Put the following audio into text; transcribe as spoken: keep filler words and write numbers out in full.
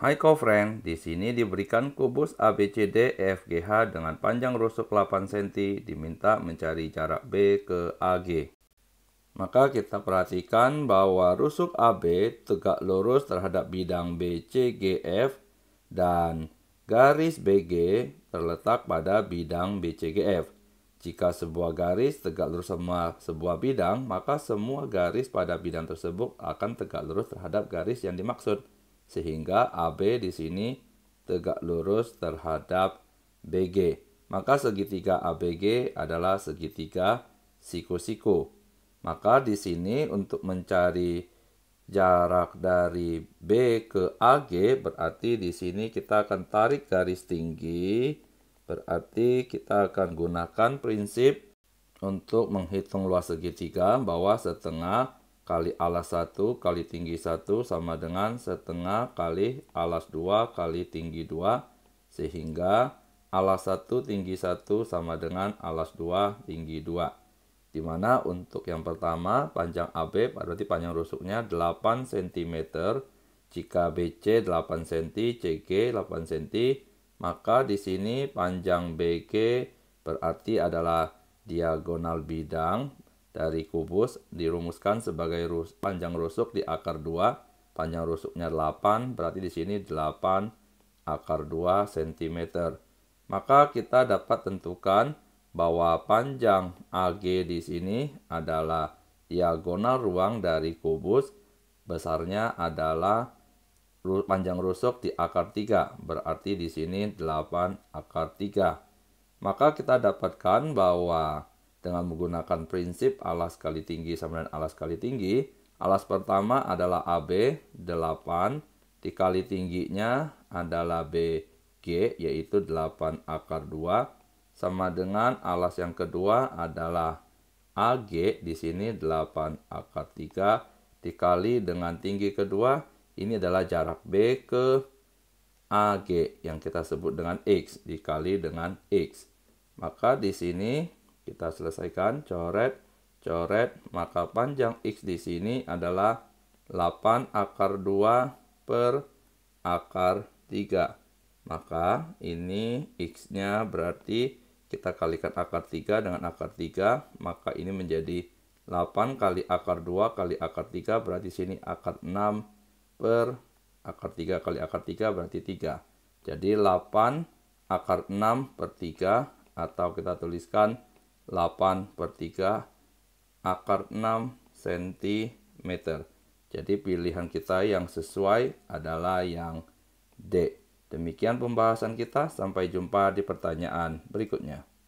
Hai co-friend, di sini diberikan kubus A B C D E F G H dengan panjang rusuk delapan sentimeter, diminta mencari jarak B ke A G. Maka kita perhatikan bahwa rusuk A B tegak lurus terhadap bidang B C G F dan garis B G terletak pada bidang B C G F. Jika sebuah garis tegak lurus sama sebuah bidang, maka semua garis pada bidang tersebut akan tegak lurus terhadap garis yang dimaksud. Sehingga A B di sini tegak lurus terhadap B G. Maka segitiga A B G adalah segitiga siku-siku. Maka di sini untuk mencari jarak dari B ke A G, berarti di sini kita akan tarik garis tinggi. Berarti kita akan gunakan prinsip untuk menghitung luas segitiga bahwa setengah kali alas satu kali tinggi satu sama dengan setengah kali alas dua kali tinggi dua, sehingga alas satu tinggi satu sama dengan alas dua tinggi dua. Dimana untuk yang pertama panjang A B berarti panjang rusuknya delapan sentimeter, jika B C delapan sentimeter, C G delapan sentimeter, maka di sini panjang B G berarti adalah diagonal bidang dari kubus, dirumuskan sebagai rus panjang rusuk di akar dua, panjang rusuknya delapan, berarti di sini delapan akar dua sentimeter. Maka kita dapat tentukan bahwa panjang A G di sini adalah diagonal ruang dari kubus, besarnya adalah ru panjang rusuk di akar tiga, berarti di sini delapan akar tiga. Maka kita dapatkan bahwa dengan menggunakan prinsip alas kali tinggi sama dengan alas kali tinggi, alas pertama adalah A B delapan dikali tingginya adalah B G yaitu delapan akar dua sama dengan alas yang kedua adalah A G di sini delapan akar tiga dikali dengan tinggi kedua, ini adalah jarak B ke A G yang kita sebut dengan X dikali dengan X. Maka di sini kita selesaikan, coret, coret, maka panjang X di sini adalah delapan akar dua per akar tiga. Maka ini X-nya berarti kita kalikan akar tiga dengan akar tiga, maka ini menjadi delapan kali akar dua kali akar tiga, berarti sini akar enam per akar tiga kali akar tiga, berarti tiga. Jadi delapan akar enam per tiga, atau kita tuliskan delapan per tiga akar enam sentimeter. Jadi pilihan kita yang sesuai adalah yang D. Demikian pembahasan kita, sampai jumpa di pertanyaan berikutnya.